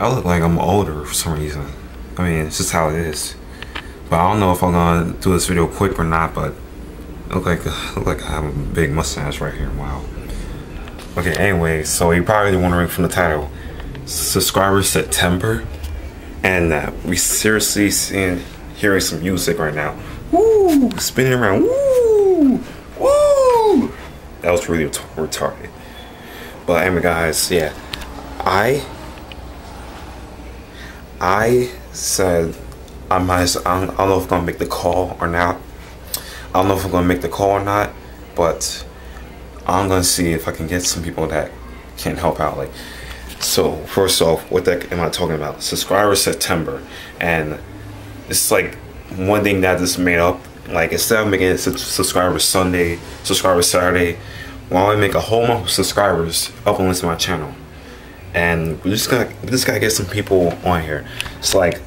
I look like I'm older for some reason. I mean, it's just how it is. But I don't know if I'm gonna do this video quick or not, but I look like I have a big mustache right here. Wow. Okay, anyway, so you're probably wondering from the title, Subscriber September, and we seriously hearing some music right now. Woo! Spinning around. Woo! Woo! That was really retarded. But anyway, guys, yeah, I said I don't know if I'm gonna make the call or not. I don't know if I'm gonna make the call or not, but I'm gonna see if I can get some people that can help out. Like, so first off, what the heck am I talking about? Subscriber September, and it's like one thing that is made up. Like, instead of making it Subscriber Sunday, Subscriber Saturday, why don't I make a whole month of subscribers uploading to my channel? And we just gotta get some people on here. It's like,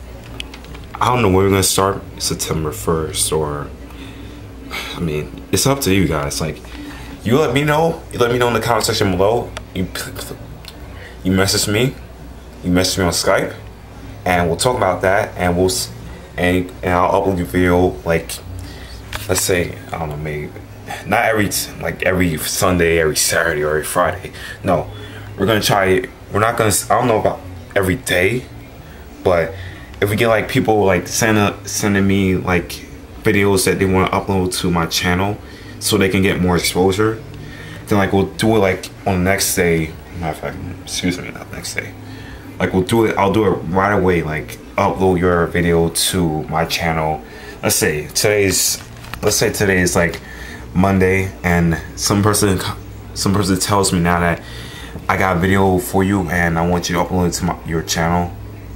I don't know where we're gonna start. September 1st, or I mean, it's up to you guys. Like, you let me know. You let me know in the comment section below. You message me. You message me on Skype, and we'll talk about that. And I'll upload your video. Like, let's say, I don't know, maybe not every Sunday, every Saturday, or every Friday. No, we're gonna try. We're not gonna. I don't know about every day, but if we get like people like sending me like videos that they want to upload to my channel, so they can get more exposure, then like we'll do it like on the next day. Matter of fact, excuse me, not next day. Like we'll do it. I'll do it right away. Like, upload your video to my channel. Let's say today is like Monday, and some person tells me now that I got a video for you, and I want you to upload it to your channel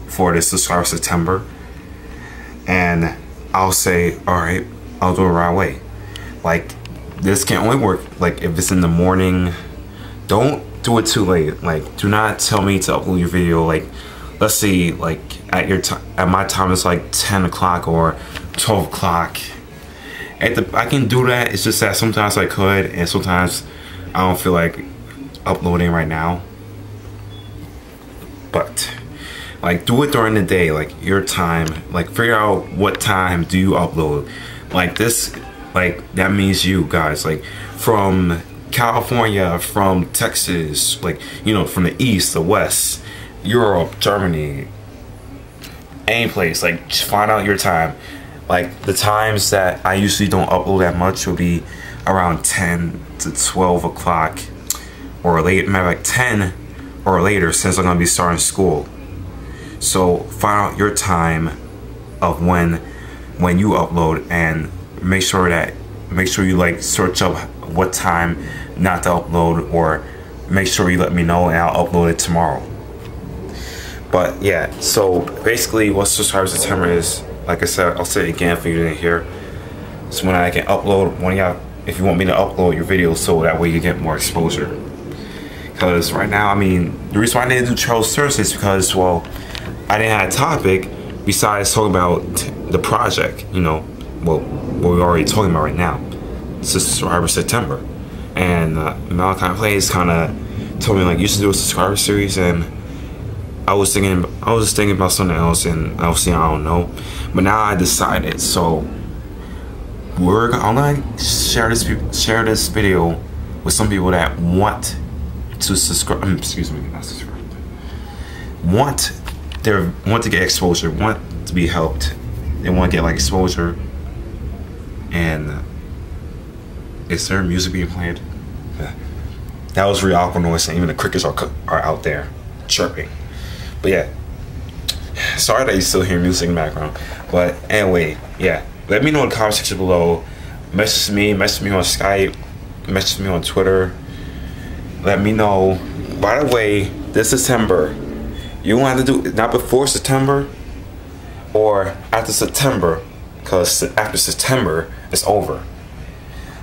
for the Subscriber September. And I'll say, all right, I'll do it right away. Like, this can only work like if it's in the morning. Don't do it too late. Like, do not tell me to upload your video. Like, let's see, like at your time, at my time, it's like 10 o'clock or 12 o'clock. I can do that. It's just that sometimes I could, and sometimes I don't feel like uploading right now. But like, do it during the day, like your time. Like, figure out what time do you upload. Like this, like that means you guys, like from California, from Texas, like, you know, from the East, the West, Europe, Germany, any place. Like, just find out your time. Like, the times that I usually don't upload that much will be around 10 to 12 o'clock or late, maybe like 10 or later, since I'm gonna be starting school. So find out your time of when you upload, and make sure you like search up what time not to upload, or make sure you let me know and I'll upload it tomorrow. But yeah, so basically what Subscriber September is, like I said, I'll say it again for you to hear. It's when I can upload, when y'all, if you want me to upload your video, so that way you get more exposure. Because right now, I mean, the reason why I didn't do Charles Sturges is because, well, I didn't have a topic besides talking about the project, you know, well, what we're already talking about right now. Subscriber September. And Malakai Plays kind of told me, like, you should do a subscriber series, and I was thinking about something else, and I was saying, I don't know. But now I decided, so I'm gonna share this video with some people that want to subscribe. Excuse me, not subscribe. Want to get exposure, want to be helped, they want to get like exposure. And is there music being played? Yeah. That was really awkward noise, and even the crickets are out there chirping. But yeah, sorry that you still hear music in the background. But anyway, yeah, let me know in the comment section below. Message me on Skype, message me on Twitter. Let me know. By the way, this September, you don't have to do it, not before September or after September, because after September it's over.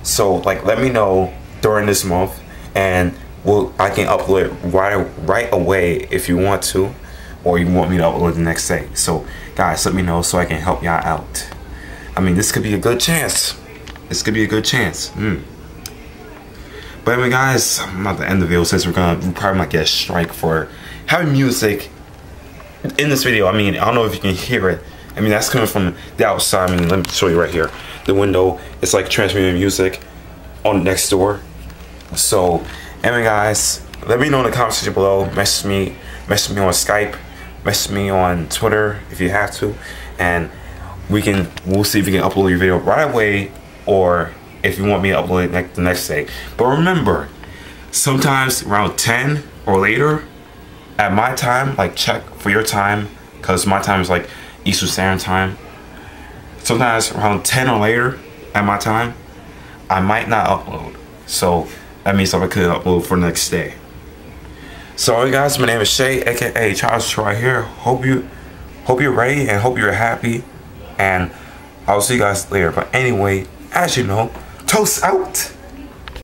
So like, let me know during this month, and I can upload it right away if you want to, or you want me to upload the next day. So guys, let me know so I can help y'all out. I mean, this could be a good chance. This could be a good chance. But anyway, guys, I'm about to end the video, since we're probably might get a strike for having music in this video, I mean, I don't know if you can hear it. I mean, that's coming from the outside. I mean, let me show you right here. The window, it's like transmitting music on next door. So, anyway, guys, let me know in the comment section below. Message me on Skype. Message me on Twitter if you have to. And we'll see if you can upload your video right away, or if you want me to upload it the next day. But remember, sometimes around 10 or later, at my time, like check for your time, because my time is like Eastern Standard Time. Sometimes around 10 or later at my time, I might not upload. So that means I could upload for the next day. So alright guys, my name is Shay, aka Charles Troy here. Hope you're ready and hope you're happy. And I'll see you guys later. But anyway, as you know, Toast out!